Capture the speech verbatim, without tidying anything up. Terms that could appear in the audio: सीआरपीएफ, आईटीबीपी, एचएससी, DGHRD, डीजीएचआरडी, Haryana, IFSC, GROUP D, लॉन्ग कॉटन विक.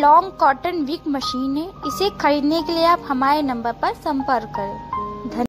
लॉन्ग कॉटन विक machine है। इसे खरीदने के लिए आप हमारे नंबर पर संपर्क करें।